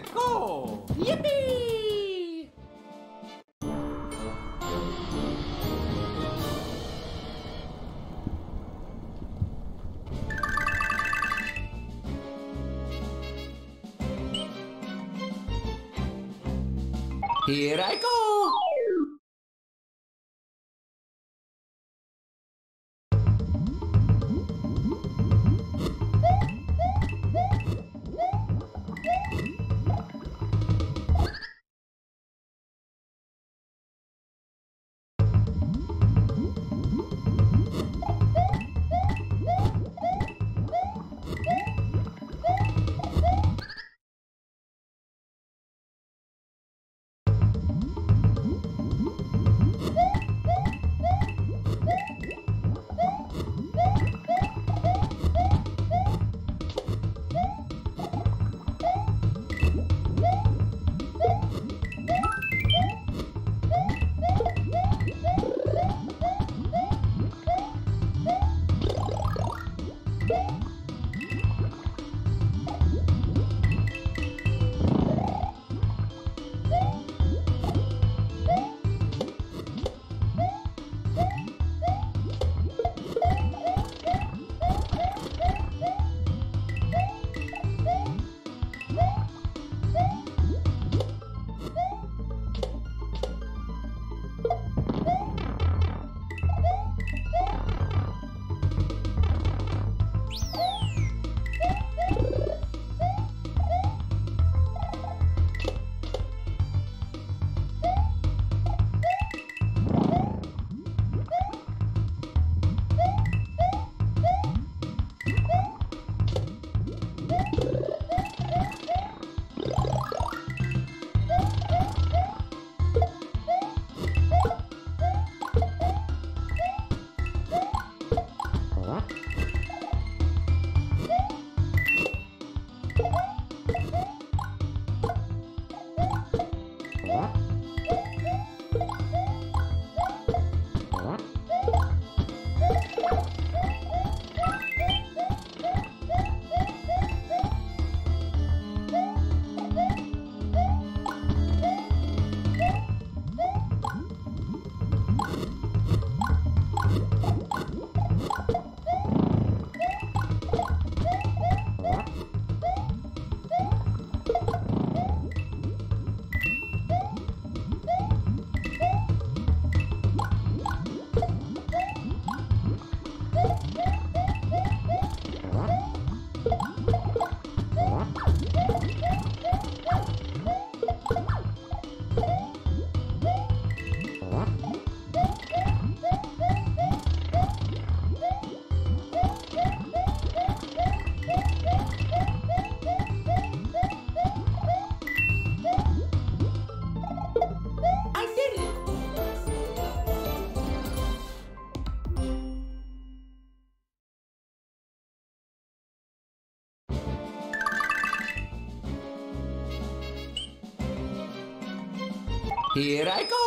to go! Yippee! Here I go! Here I go!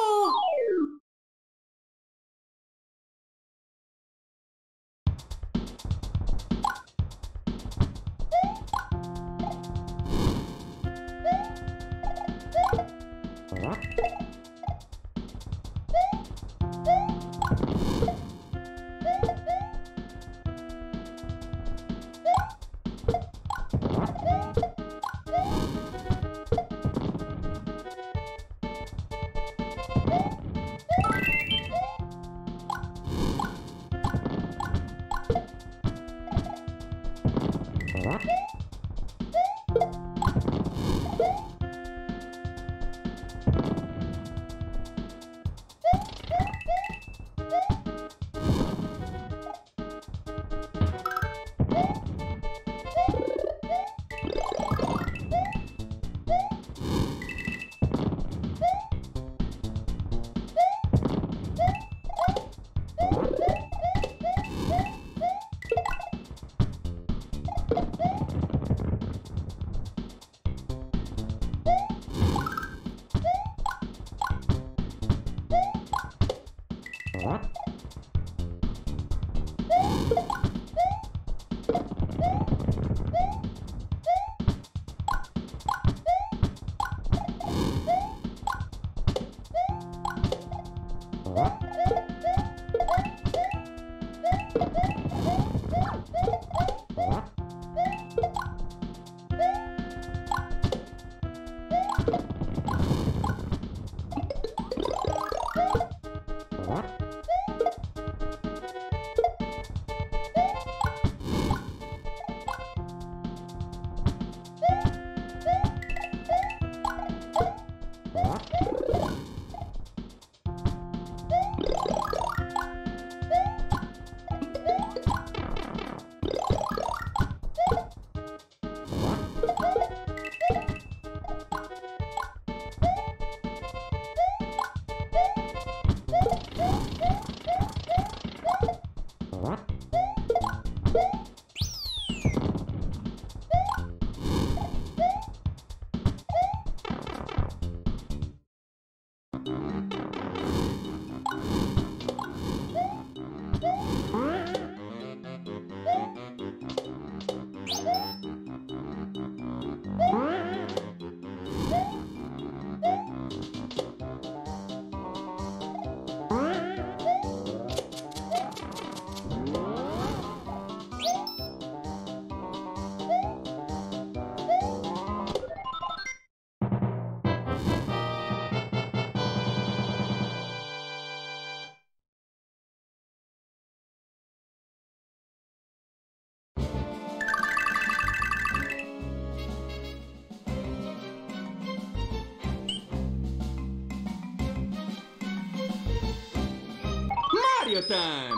trivia time!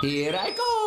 Here I go!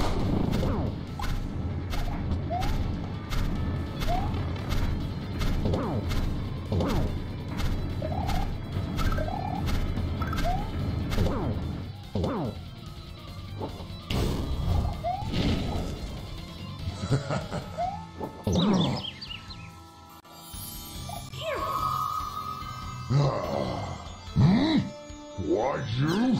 What you?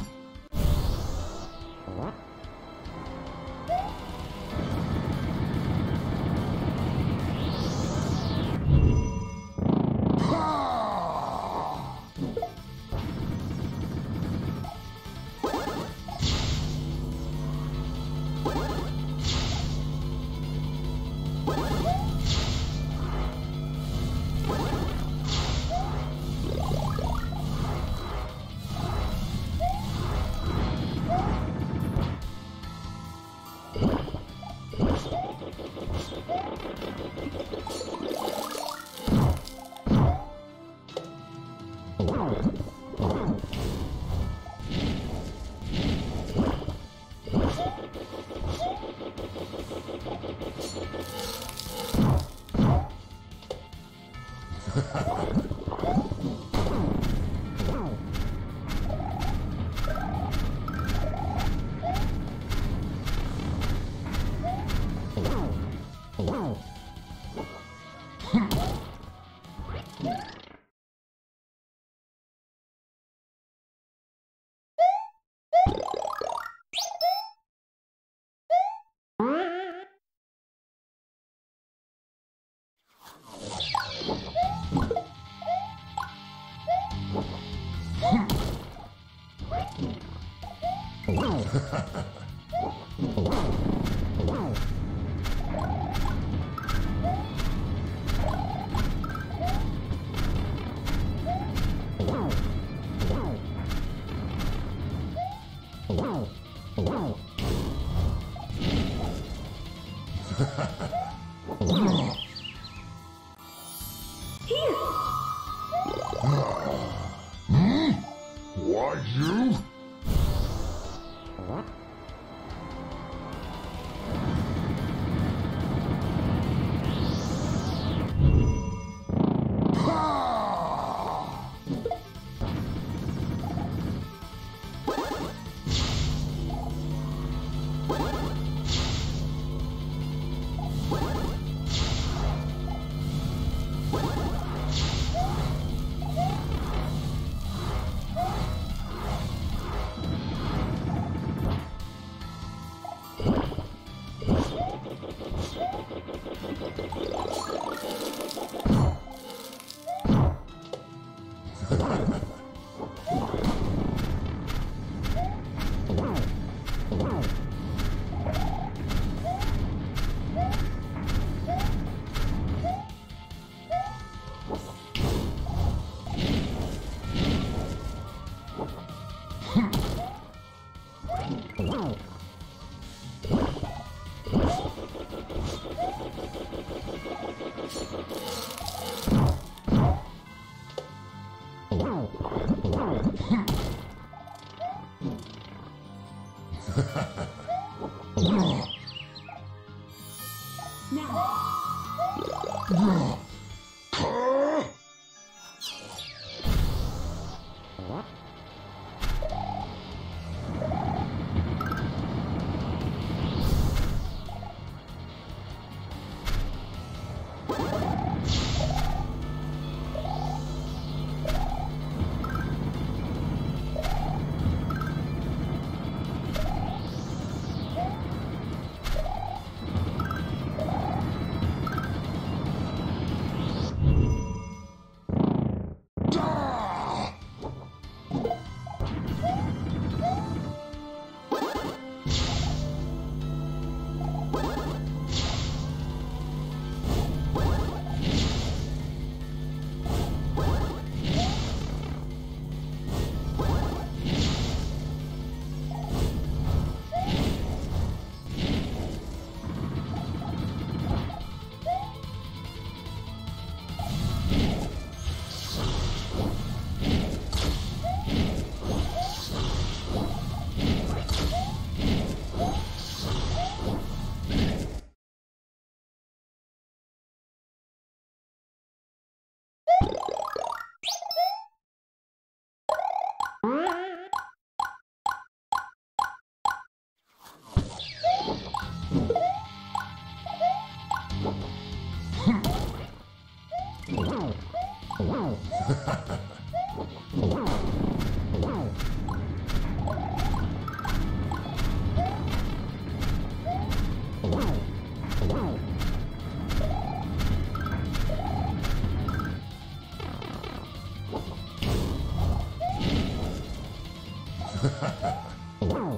Wow.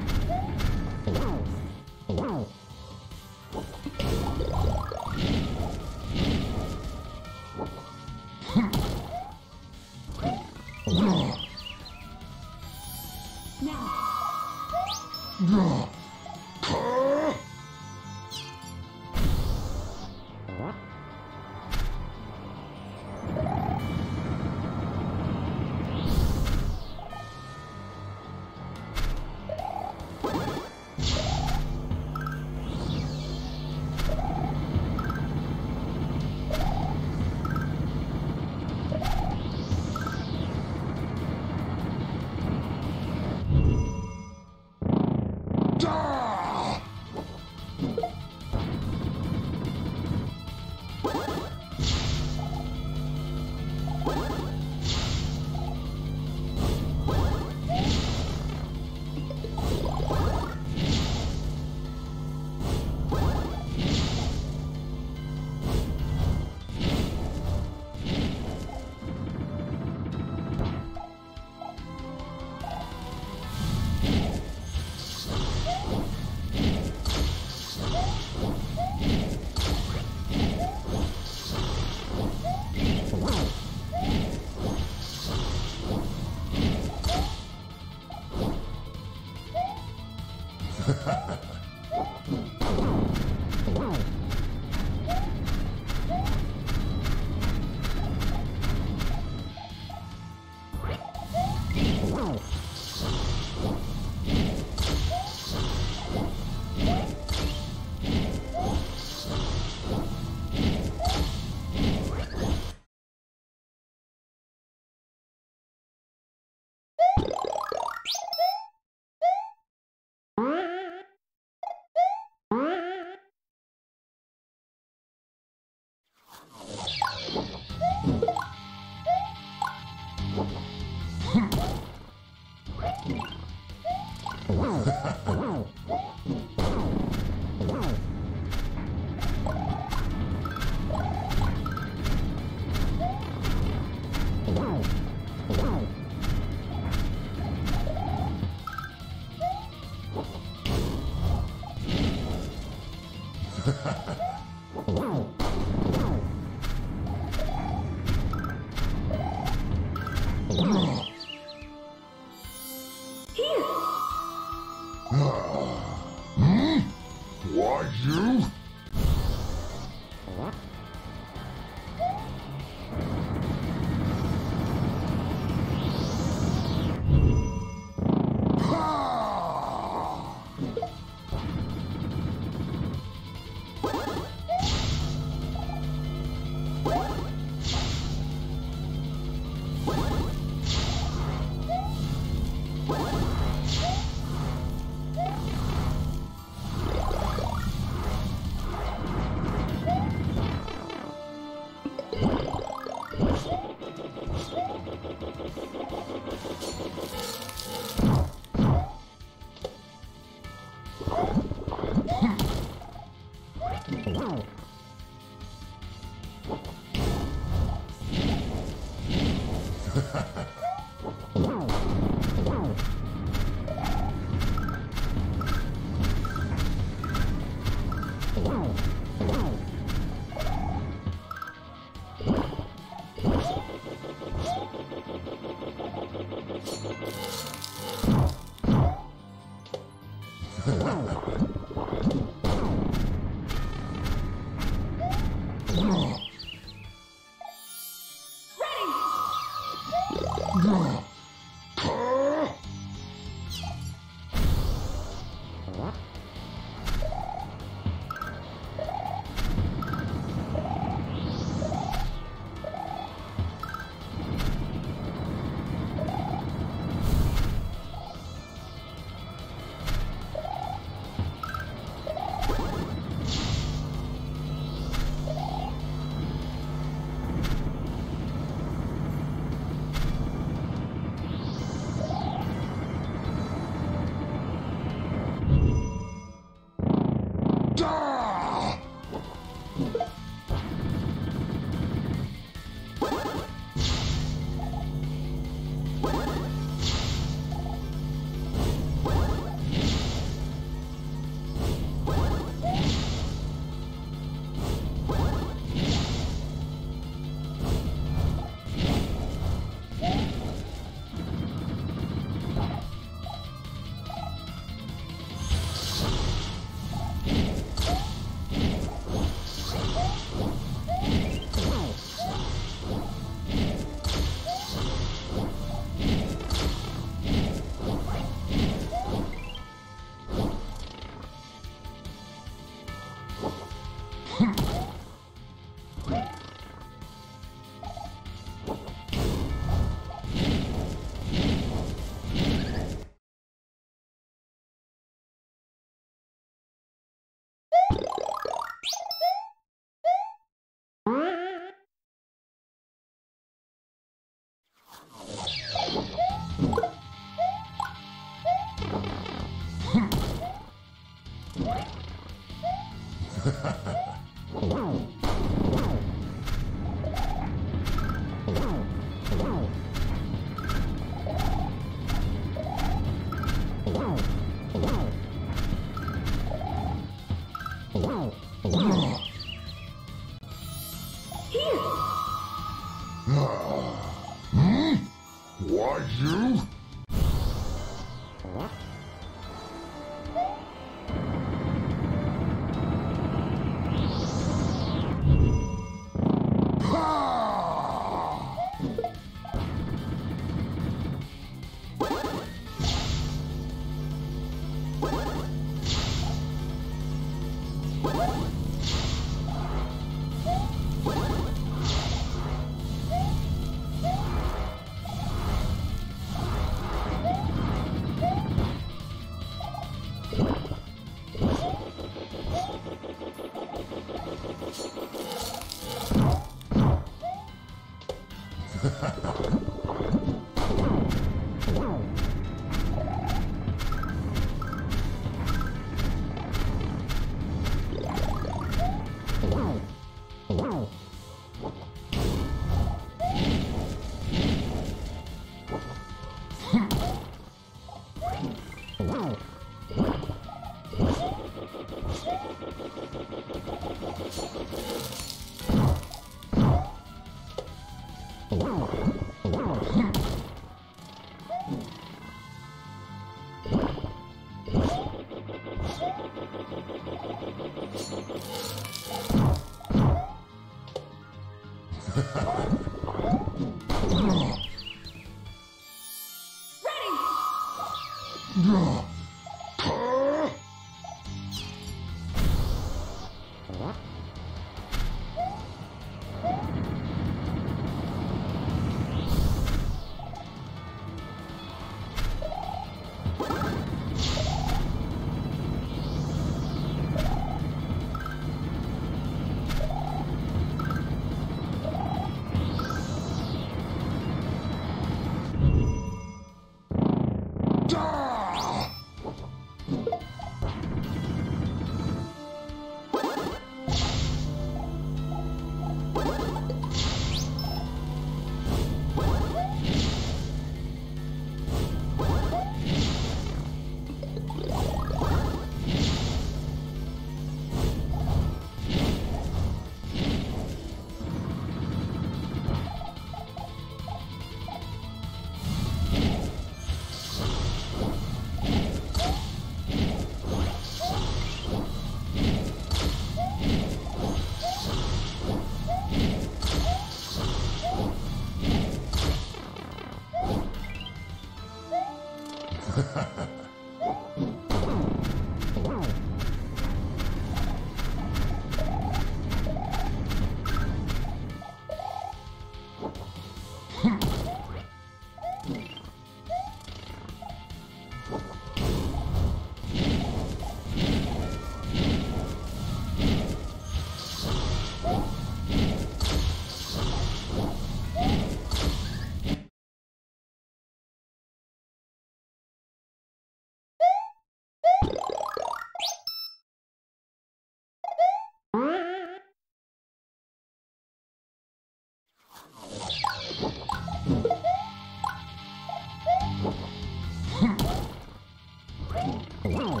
Hmm?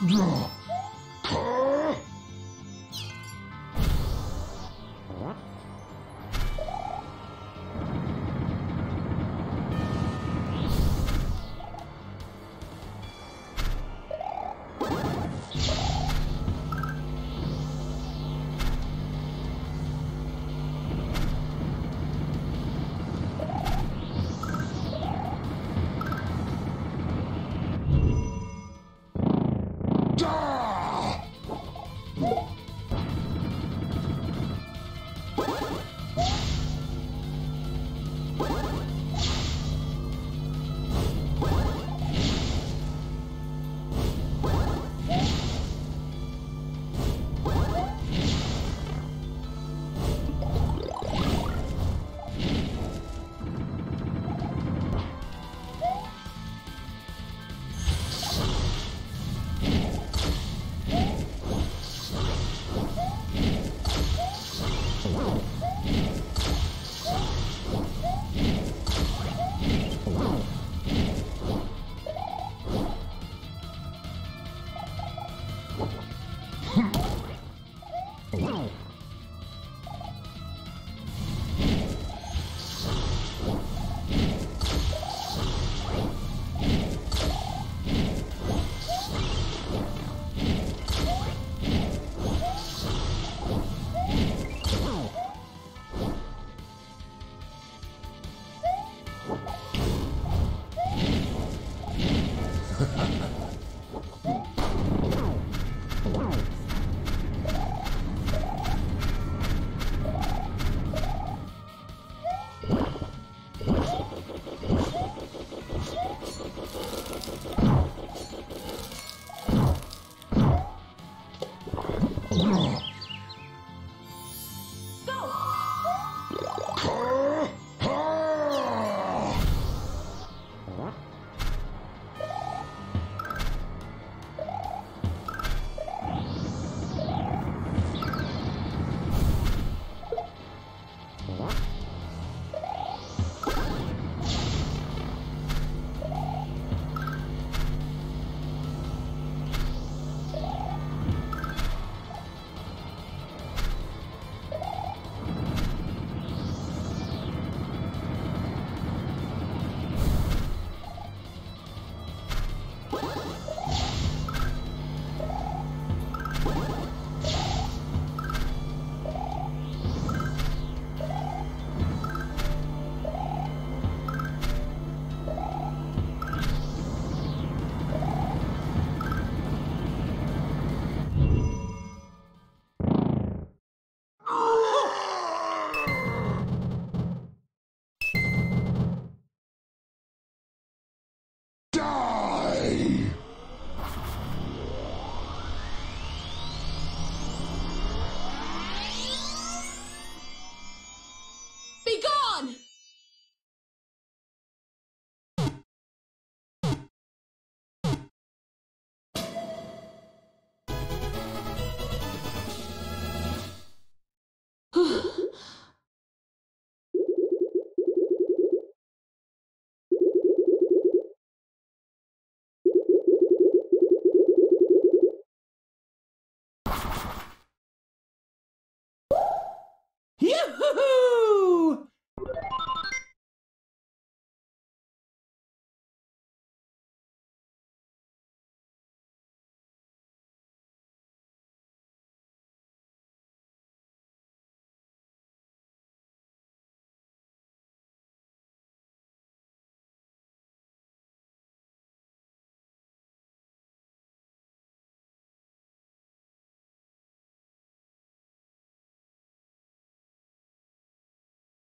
Now.